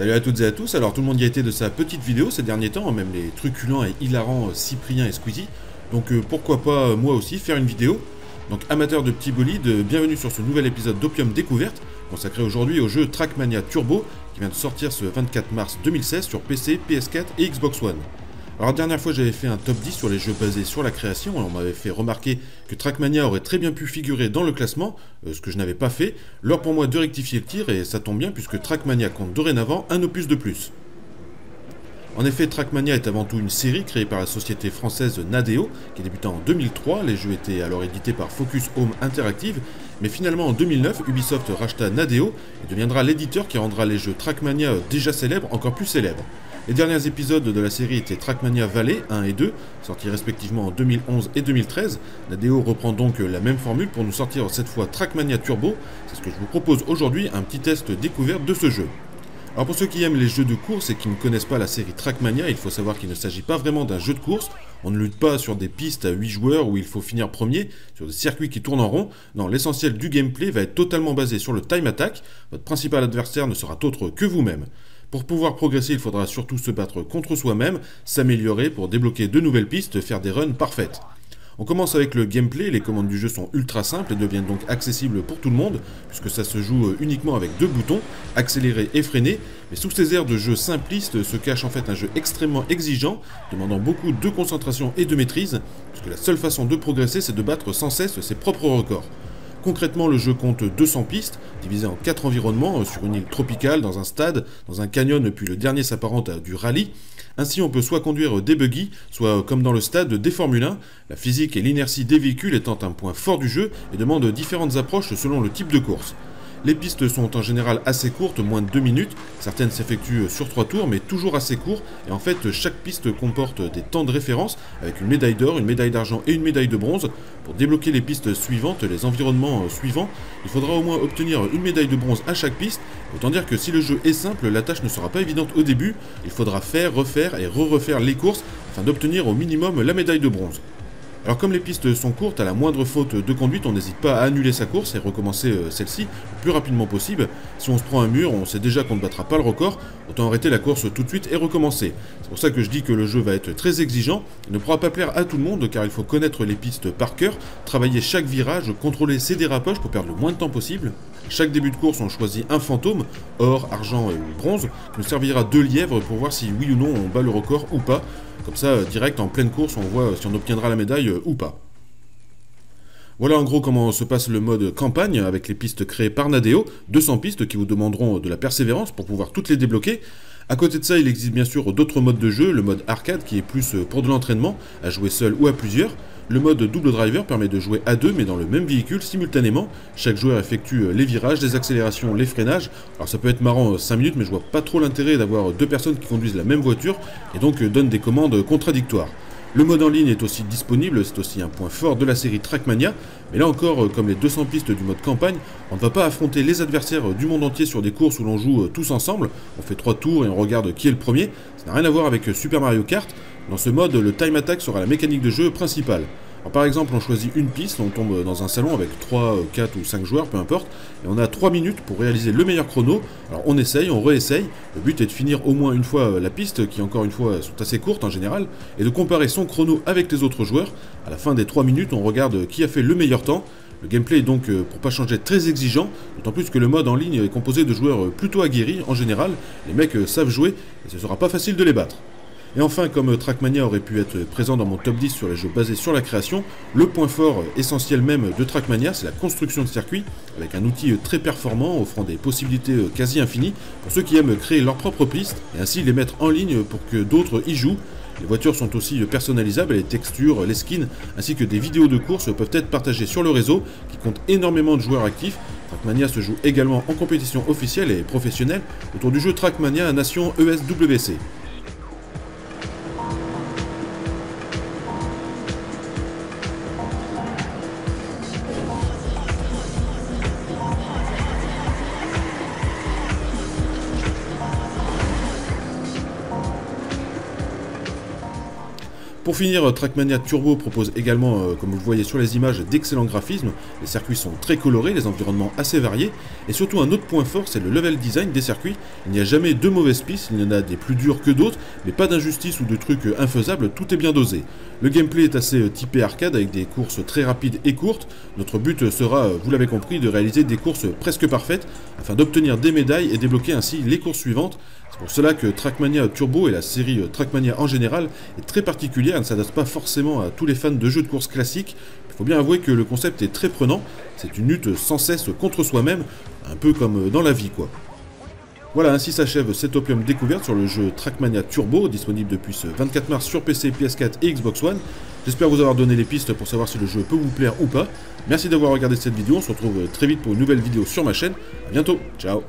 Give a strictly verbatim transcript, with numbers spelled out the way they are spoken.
Salut à toutes et à tous, alors tout le monde y a été de sa petite vidéo ces derniers temps, même les truculents et hilarants Cyprien et Squeezie, donc euh, pourquoi pas euh, moi aussi faire une vidéo. Donc amateurs de petits bolides, euh, bienvenue sur ce nouvel épisode d'Opium Découverte, consacré aujourd'hui au jeu Trackmania Turbo, qui vient de sortir ce vingt-quatre mars deux mille seize sur P C, P S quatre et Xbox One. Alors la dernière fois j'avais fait un top dix sur les jeux basés sur la création, et on m'avait fait remarquer que Trackmania aurait très bien pu figurer dans le classement, euh, ce que je n'avais pas fait. L'heure pour moi de rectifier le tir, et ça tombe bien puisque Trackmania compte dorénavant un opus de plus. En effet, Trackmania est avant tout une série créée par la société française Nadeo, qui débuta en deux mille trois, les jeux étaient alors édités par Focus Home Interactive, mais finalement en deux mille neuf, Ubisoft racheta Nadeo et deviendra l'éditeur qui rendra les jeux Trackmania déjà célèbres encore plus célèbres. Les derniers épisodes de la série étaient Trackmania Valley un et deux, sortis respectivement en deux mille onze et deux mille treize. Nadeo reprend donc la même formule pour nous sortir cette fois Trackmania Turbo. C'est ce que je vous propose aujourd'hui, un petit test découverte de ce jeu. Alors pour ceux qui aiment les jeux de course et qui ne connaissent pas la série Trackmania, il faut savoir qu'il ne s'agit pas vraiment d'un jeu de course. On ne lutte pas sur des pistes à huit joueurs où il faut finir premier, sur des circuits qui tournent en rond. Non, l'essentiel du gameplay va être totalement basé sur le time attack. Votre principal adversaire ne sera autre que vous-même. Pour pouvoir progresser, il faudra surtout se battre contre soi-même, s'améliorer pour débloquer de nouvelles pistes, faire des runs parfaites. On commence avec le gameplay, les commandes du jeu sont ultra simples et deviennent donc accessibles pour tout le monde, puisque ça se joue uniquement avec deux boutons, accélérer et freiner, mais sous ces airs de jeu simpliste se cache en fait un jeu extrêmement exigeant, demandant beaucoup de concentration et de maîtrise, puisque la seule façon de progresser c'est de battre sans cesse ses propres records. Concrètement, le jeu compte deux cents pistes, divisées en quatre environnements, sur une île tropicale, dans un stade, dans un canyon, puis le dernier s'apparente à du rallye. Ainsi, on peut soit conduire des buggy, soit, comme dans le stade, des Formule un. La physique et l'inertie des véhicules étant un point fort du jeu et demandent différentes approches selon le type de course. Les pistes sont en général assez courtes, moins de deux minutes, certaines s'effectuent sur trois tours mais toujours assez courts, et en fait chaque piste comporte des temps de référence avec une médaille d'or, une médaille d'argent et une médaille de bronze. Pour débloquer les pistes suivantes, les environnements suivants, il faudra au moins obtenir une médaille de bronze à chaque piste, autant dire que si le jeu est simple, la tâche ne sera pas évidente au début, il faudra faire, refaire et re-refaire les courses afin d'obtenir au minimum la médaille de bronze. Alors comme les pistes sont courtes, à la moindre faute de conduite, on n'hésite pas à annuler sa course et recommencer celle-ci le plus rapidement possible. Si on se prend un mur, on sait déjà qu'on ne battra pas le record, autant arrêter la course tout de suite et recommencer. C'est pour ça que je dis que le jeu va être très exigeant, il ne pourra pas plaire à tout le monde car il faut connaître les pistes par cœur, travailler chaque virage, contrôler ses dérapages pour perdre le moins de temps possible. À chaque début de course, on choisit un fantôme, or, argent et bronze, qui nous servira de lièvre pour voir si oui ou non on bat le record ou pas. Comme ça, direct, en pleine course, on voit si on obtiendra la médaille ou pas. Voilà en gros comment se passe le mode campagne avec les pistes créées par Nadeo, deux cents pistes qui vous demanderont de la persévérance pour pouvoir toutes les débloquer. À côté de ça, il existe bien sûr d'autres modes de jeu, le mode arcade qui est plus pour de l'entraînement, à jouer seul ou à plusieurs. Le mode double driver permet de jouer à deux mais dans le même véhicule simultanément. Chaque joueur effectue les virages, les accélérations, les freinages. Alors ça peut être marrant cinq minutes mais je vois pas trop l'intérêt d'avoir deux personnes qui conduisent la même voiture et donc donnent des commandes contradictoires. Le mode en ligne est aussi disponible, c'est aussi un point fort de la série Trackmania, mais là encore, comme les deux cents pistes du mode campagne, on ne va pas affronter les adversaires du monde entier sur des courses où l'on joue tous ensemble, on fait trois tours et on regarde qui est le premier, ça n'a rien à voir avec Super Mario Kart. Dans ce mode, le time attack sera la mécanique de jeu principale. Alors par exemple, on choisit une piste, on tombe dans un salon avec trois, quatre ou cinq joueurs, peu importe, et on a trois minutes pour réaliser le meilleur chrono. Alors on essaye, on réessaye, le but est de finir au moins une fois la piste, qui encore une fois sont assez courtes en général, et de comparer son chrono avec les autres joueurs. À la fin des trois minutes, on regarde qui a fait le meilleur temps. Le gameplay est donc, pour pas changer, très exigeant, d'autant plus que le mode en ligne est composé de joueurs plutôt aguerris en général, les mecs savent jouer, et ce sera pas facile de les battre. Et enfin, comme Trackmania aurait pu être présent dans mon top dix sur les jeux basés sur la création, le point fort essentiel même de Trackmania, c'est la construction de circuits, avec un outil très performant, offrant des possibilités quasi infinies pour ceux qui aiment créer leurs propres pistes, et ainsi les mettre en ligne pour que d'autres y jouent. Les voitures sont aussi personnalisables, les textures, les skins, ainsi que des vidéos de course peuvent être partagées sur le réseau, qui compte énormément de joueurs actifs. Trackmania se joue également en compétition officielle et professionnelle autour du jeu Trackmania Nation E S W C. Pour finir, Trackmania Turbo propose également, euh, comme vous le voyez sur les images, d'excellents graphismes. Les circuits sont très colorés, les environnements assez variés, et surtout un autre point fort, c'est le level design des circuits. Il n'y a jamais de mauvaises pistes, il y en a des plus dures que d'autres, mais pas d'injustice ou de trucs infaisables, tout est bien dosé. Le gameplay est assez typé arcade avec des courses très rapides et courtes. Notre but sera, vous l'avez compris, de réaliser des courses presque parfaites afin d'obtenir des médailles et débloquer ainsi les courses suivantes. C'est pour cela que Trackmania Turbo et la série Trackmania en général est très particulière, elle ne s'adapte pas forcément à tous les fans de jeux de course classiques. Il faut bien avouer que le concept est très prenant, c'est une lutte sans cesse contre soi-même, un peu comme dans la vie quoi. Voilà, ainsi s'achève cette Opium Découverte sur le jeu Trackmania Turbo, disponible depuis ce vingt-quatre mars sur P C, P S quatre et Xbox One. J'espère vous avoir donné les pistes pour savoir si le jeu peut vous plaire ou pas. Merci d'avoir regardé cette vidéo, on se retrouve très vite pour une nouvelle vidéo sur ma chaîne. A bientôt, ciao!